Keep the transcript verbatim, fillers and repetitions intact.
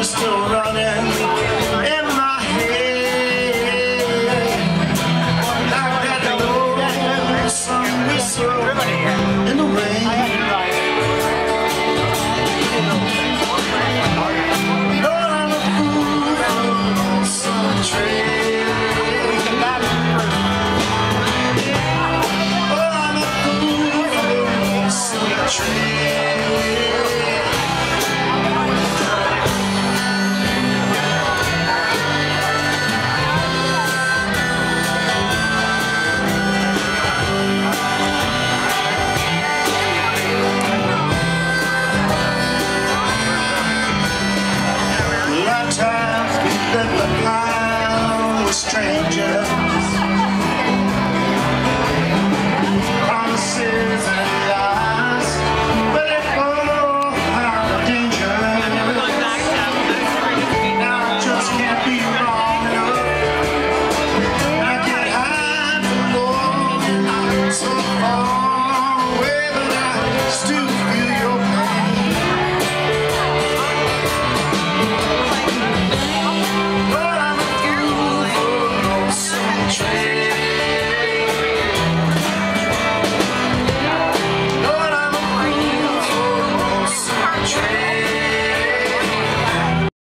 is still running in my head. Like that low sun whistle in the rain. Lord, I'm a fool on some trail. Lord, I'm a fool on some trail. Stranger.